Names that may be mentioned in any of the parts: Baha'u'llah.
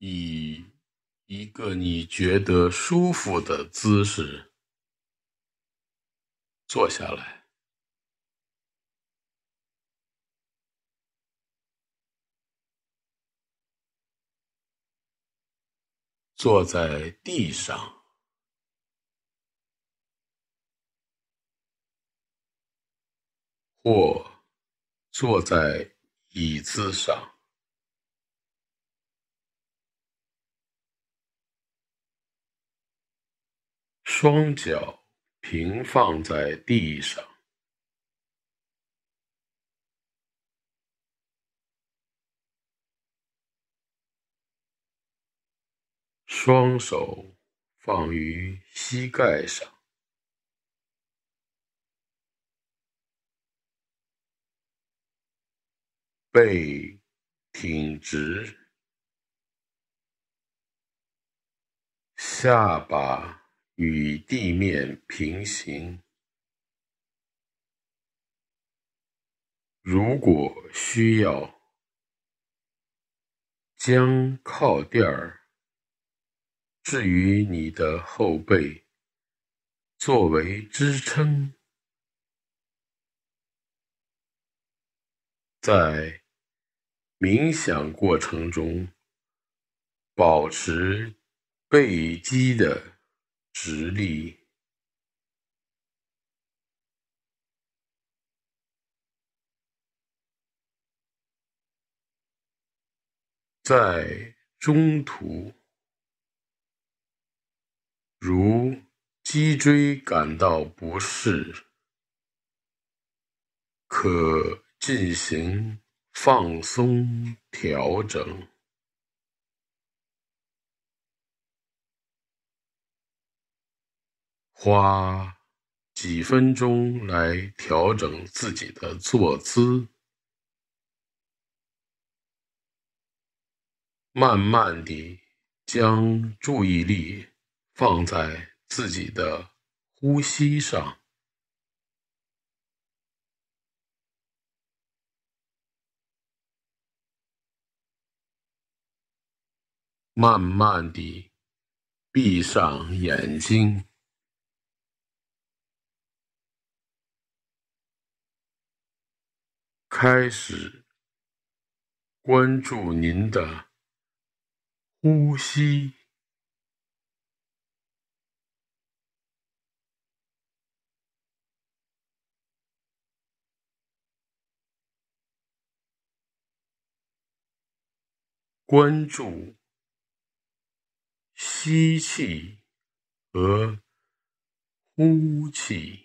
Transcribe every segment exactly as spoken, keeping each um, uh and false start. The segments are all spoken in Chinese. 以一个你觉得舒服的姿势坐下来。坐在地上，或坐在椅子上，双脚平放在地上，双手放于膝盖上，背挺直，下巴与地面平行。如果需要，将靠垫儿置于你的后背，作为支撑。在冥想过程中，保持背肌的直立，在中途，如脊椎感到不适，可进行放松调整。花几分钟来调整自己的坐姿，慢慢地将注意力放在自己的呼吸上，慢慢地闭上眼睛。开始关注您的呼吸，关注吸气和呼气。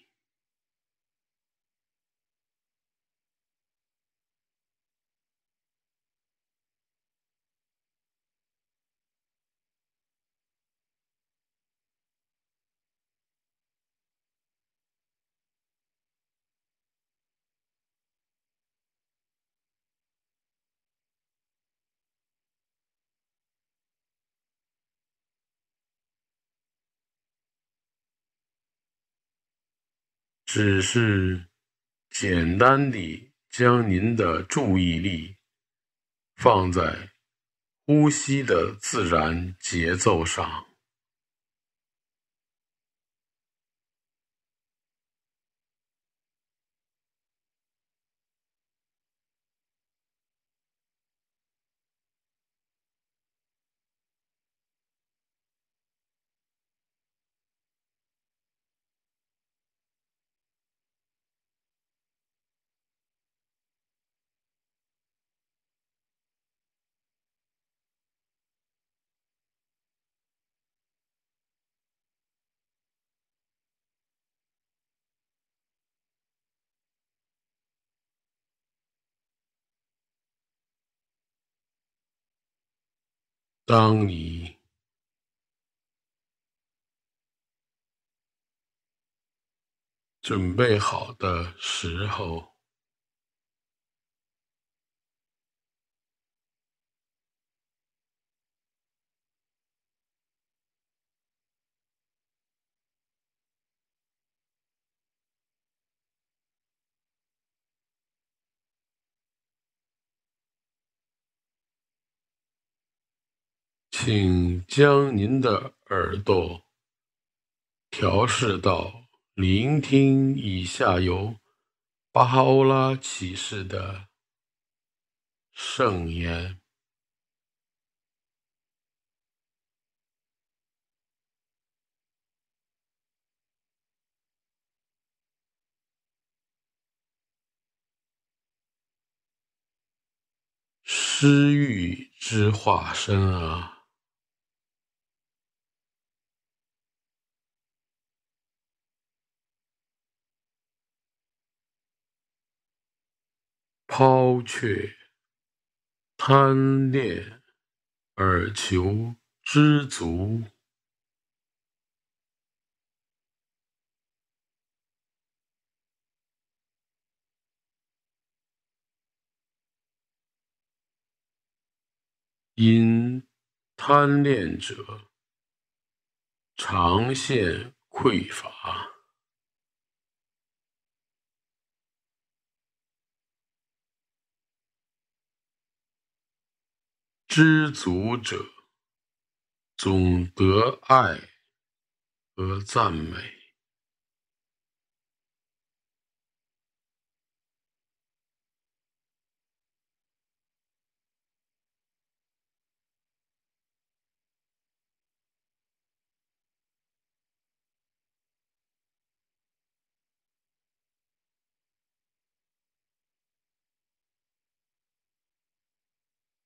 只是简单地将您的注意力放在呼吸的自然节奏上，当你准备好的时候，请将您的耳朵调试到聆听以下由巴哈欧拉启示的圣言。私欲之化身啊！抛却贪恋而求知足，因贪恋者常陷匮乏。知足者总得爱和赞美，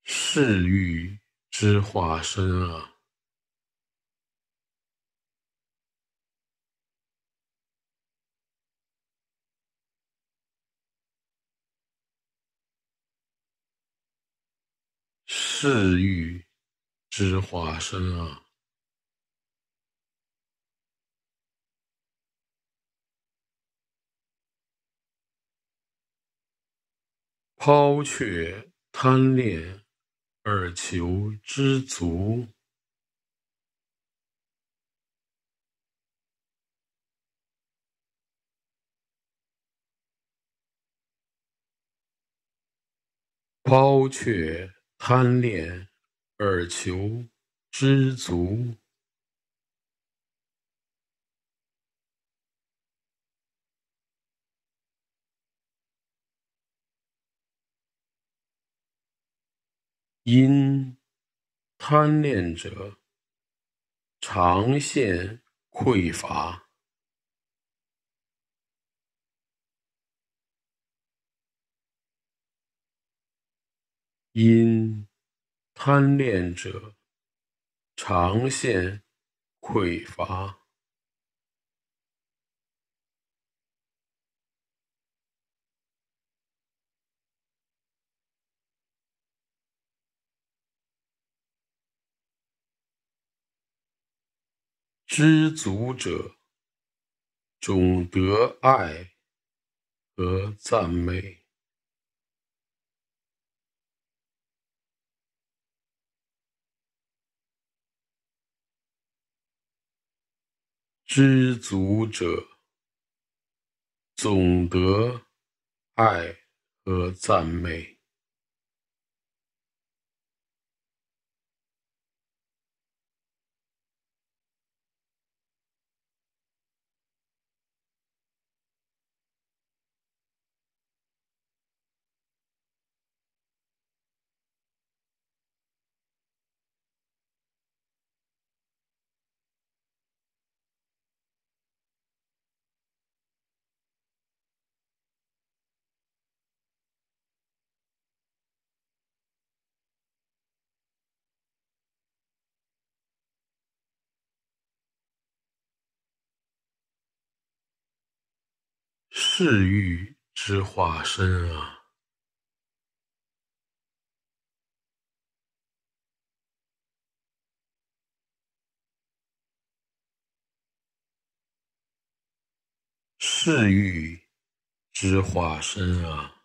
嗜欲之化身啊！嗜欲之化身啊！抛却贪恋而求知足，抛却贪恋而求知足，因贪恋者常陷匮乏，因贪恋者常陷匮乏，知足者总得爱和赞美，知足者总得爱和赞美。嗜欲之化身啊！嗜欲之化身啊！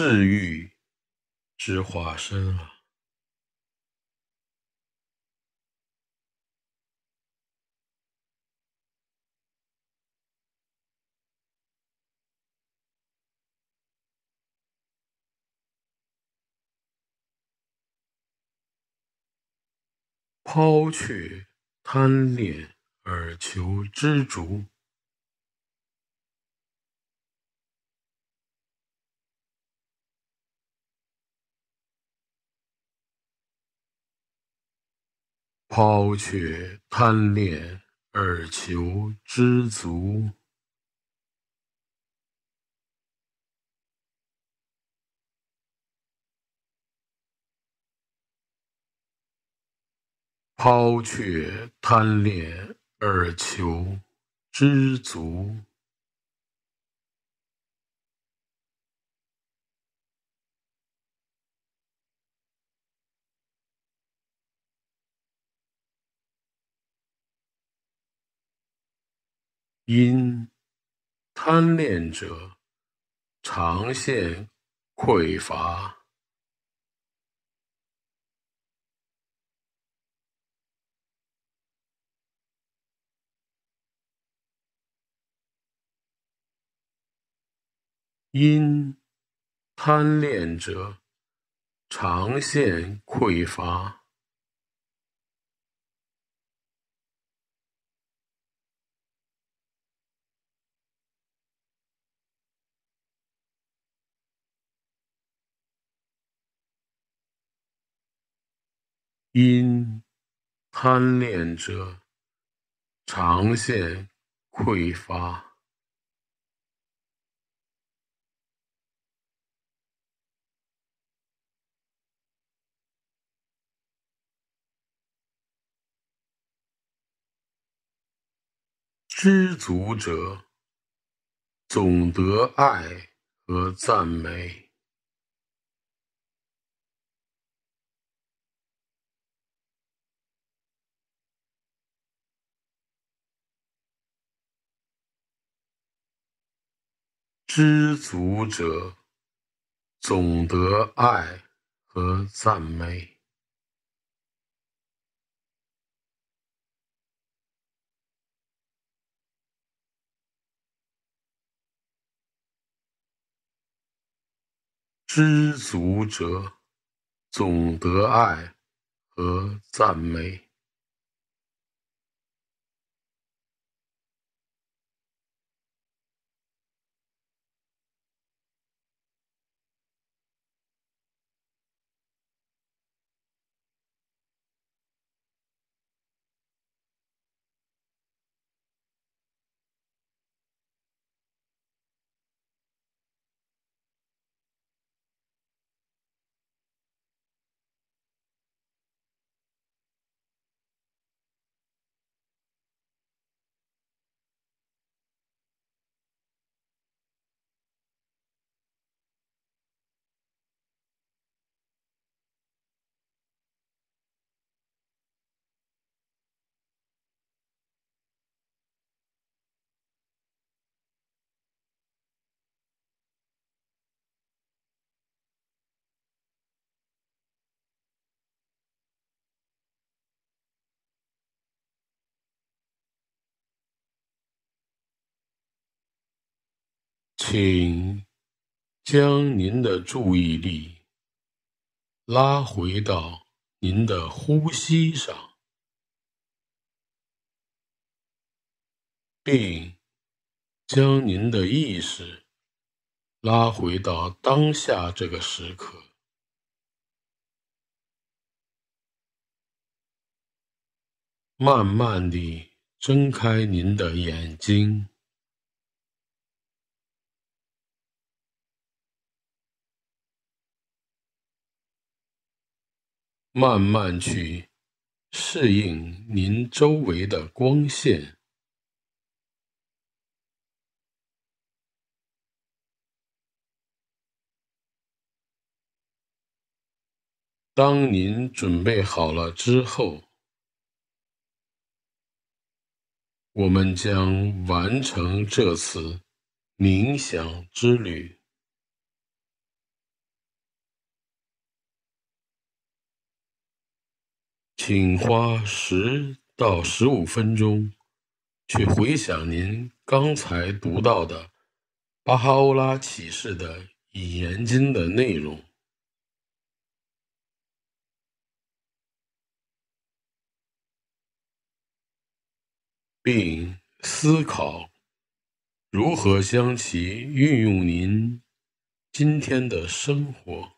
嗜欲之化身啊！抛去贪恋而求知足，抛却贪恋而求知足，抛却贪恋而求知足，因贪恋者常现匮乏，因贪恋者常现匮乏，因贪恋者常现匮乏，知足者总得爱和赞美，知足者总得爱和赞美，知足者总得爱和赞美，请将您的注意力拉回到您的呼吸上，并将您的意识拉回到当下这个时刻。慢慢地睁开您的眼睛。慢慢去适应您周围的光线，当您准备好了之后，我们将完成这次冥想之旅。请花十到十五分钟去回想您刚才读到的巴哈欧拉启示的引言经的内容。并思考如何将其运用您今天的生活。